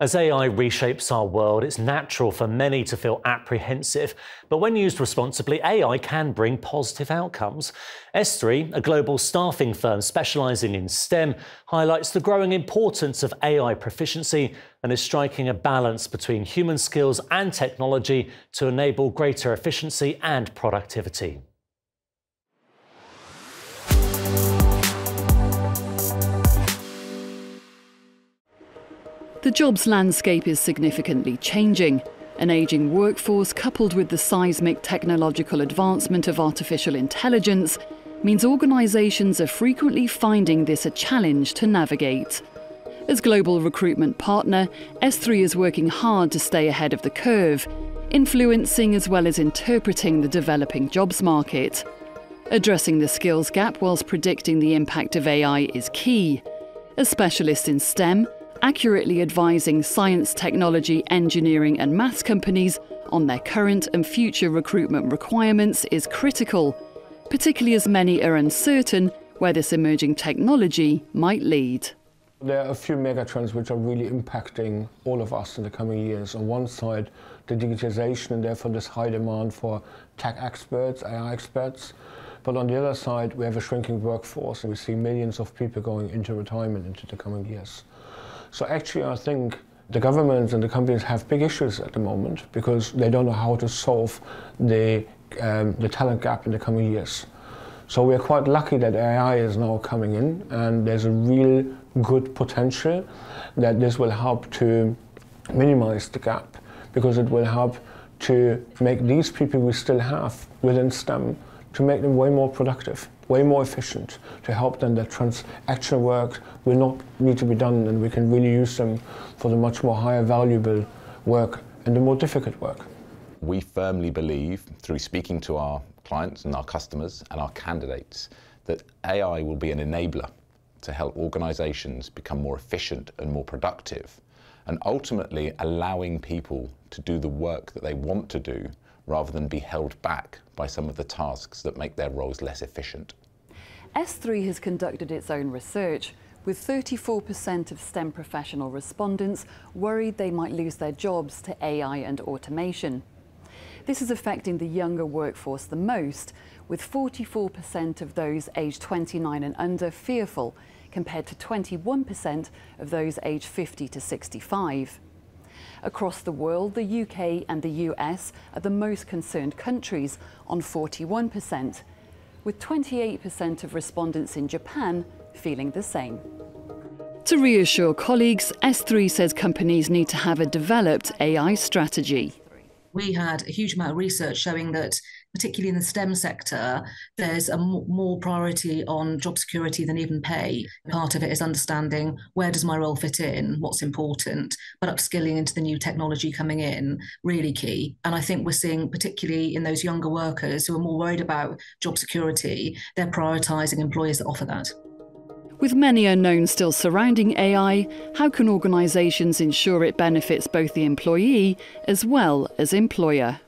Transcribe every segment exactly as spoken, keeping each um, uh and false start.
As A I reshapes our world, it's natural for many to feel apprehensive, but when used responsibly, A I can bring positive outcomes. SThree, a global staffing firm specializing in STEM, highlights the growing importance of A I proficiency and is striking a balance between human skills and technology to enable greater efficiency and productivity. The jobs landscape is significantly changing. An aging workforce coupled with the seismic technological advancement of artificial intelligence means organisations are frequently finding this a challenge to navigate. As global recruitment partner, SThree is working hard to stay ahead of the curve, influencing as well as interpreting the developing jobs market. Addressing the skills gap whilst predicting the impact of A I is key. As specialists in STEM, accurately advising science, technology, engineering and maths companies on their current and future recruitment requirements is critical, particularly as many are uncertain where this emerging technology might lead. There are a few megatrends which are really impacting all of us in the coming years. On one side, the digitization and therefore this high demand for tech experts, A I experts. But on the other side, we have a shrinking workforce and we see millions of people going into retirement into the coming years. So actually, I think the governments and the companies have big issues at the moment because they don't know how to solve the, um, the talent gap in the coming years. So we're quite lucky that A I is now coming in and there's a real good potential that this will help to minimize the gap, because it will help to make these people we still have within STEM to make them way more productive, way more efficient, to help them that transactional work will not need to be done and we can really use them for the much more higher valuable work and the more difficult work. We firmly believe, through speaking to our clients and our customers and our candidates, that A I will be an enabler to help organisations become more efficient and more productive, and ultimately allowing people to do the work that they want to do rather than be held back by some of the tasks that make their roles less efficient. SThree has conducted its own research, with thirty-four percent of STEM professional respondents worried they might lose their jobs to A I and automation. This is affecting the younger workforce the most, with forty-four percent of those aged twenty-nine and under fearful, compared to twenty-one percent of those aged fifty to sixty-five. Across the world, the U K and the U S are the most concerned countries, on forty-one percent, with twenty-eight percent of respondents in Japan feeling the same. To reassure colleagues, SThree says companies need to have a developed A I strategy. We had a huge amount of research showing that, particularly in the STEM sector, there's a m more priority on job security than even pay. Part of it is understanding where does my role fit in, what's important, but upskilling into the new technology coming in, really key. And I think we're seeing, particularly in those younger workers who are more worried about job security, they're prioritising employers that offer that. With many unknowns still surrounding A I, how can organisations ensure it benefits both the employee as well as employer?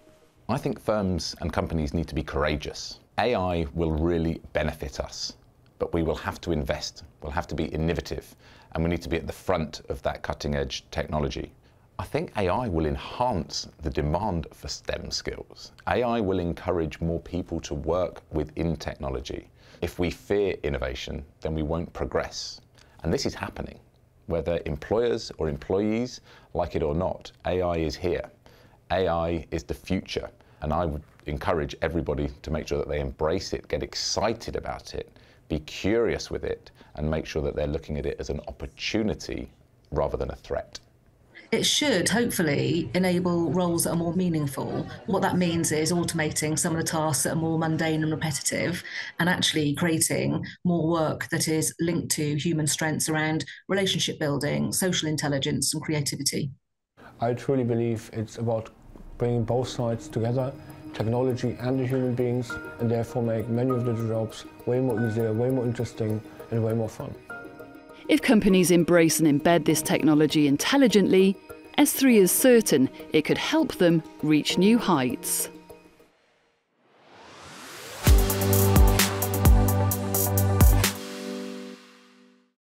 I think firms and companies need to be courageous. A I will really benefit us, but we will have to invest, we'll have to be innovative, and we need to be at the front of that cutting-edge technology. I think A I will enhance the demand for STEM skills. A I will encourage more people to work within technology. If we fear innovation, then we won't progress. And this is happening. Whether employers or employees like it or not, A I is here. A I is the future. And I would encourage everybody to make sure that they embrace it, get excited about it, be curious with it, and make sure that they're looking at it as an opportunity rather than a threat. It should hopefully enable roles that are more meaningful. What that means is automating some of the tasks that are more mundane and repetitive, and actually creating more work that is linked to human strengths around relationship building, social intelligence and creativity. I truly believe it's about bringing both sides together, technology and the human beings, and therefore make many of the jobs way more easier, way more interesting and way more fun. If companies embrace and embed this technology intelligently, SThree is certain it could help them reach new heights.